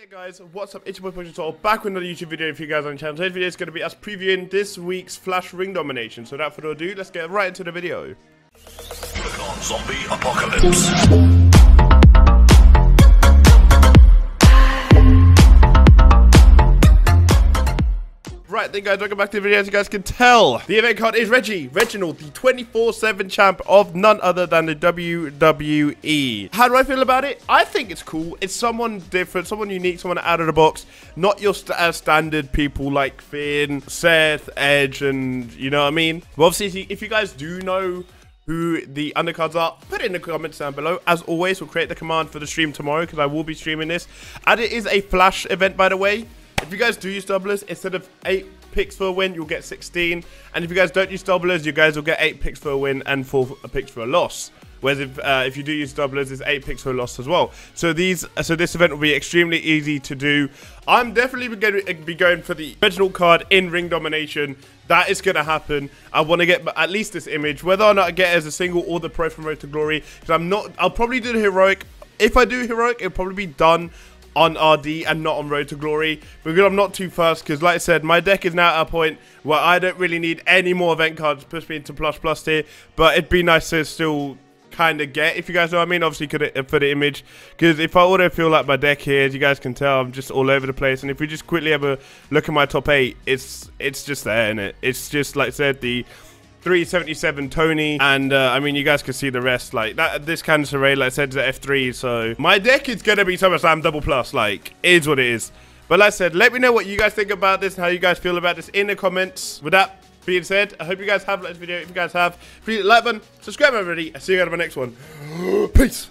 Hey there guys, what's up? It's your boy Potion Torl back with another YouTube video for you guys on the channel. Today's video is going to be us previewing this week's Flash Ring Domination. So without further ado, let's get right into the video. Dragon Zombie Apocalypse. Right then guys, welcome back to the video. As you guys can tell, the event card is Reginald, the 24/7 champ of none other than the WWE. How do I feel about it? I think it's cool. It's someone different, someone unique, someone out of the box. Not your standard people like Finn, Seth, Edge, and you know what I mean? Well, obviously, if you guys do know who the undercards are, put it in the comments down below. As always, we'll create the command for the stream tomorrow because I will be streaming this. And it is a Flash event, by the way. If you guys do use doublers, instead of 8 picks for a win, you'll get 16. And if you guys don't use doublers, you guys will get 8 picks for a win and 4 picks for a loss. Whereas if you do use doublers, it's 8 picks for a loss as well. So this event will be extremely easy to do. I'm definitely going to be going for the original card in Ring Domination. That is going to happen. I want to get at least this image, whether or not I get it as a single or the pro from Road to Glory. Because I'll probably do the heroic. If I do heroic, it'll probably be done on RD and not on Road to Glory, because I'm not too fast, because like I said, my deck is now at a point where I don't really need any more event cards to push me into plus tier, but it'd be nice to still kind of get, if you guys know what I mean, obviously for the image, because if I auto feel like my deck here, as you guys can tell, I'm just all over the place, and if we just quickly have a look at my top 8, it's just there, innit? It's just, like I said, the 377 Toni, and I mean, you guys can see the rest. Like that, this cancer array, like I said, is at F3. So my deck is gonna be SummerSlam double plus. Like, is what it is. But like I said, let me know what you guys think about this and how you guys feel about this in the comments. With that being said, I hope you guys have liked this video. If you guys have, please hit the like button, subscribe already. I'll see you guys on my next one. Peace.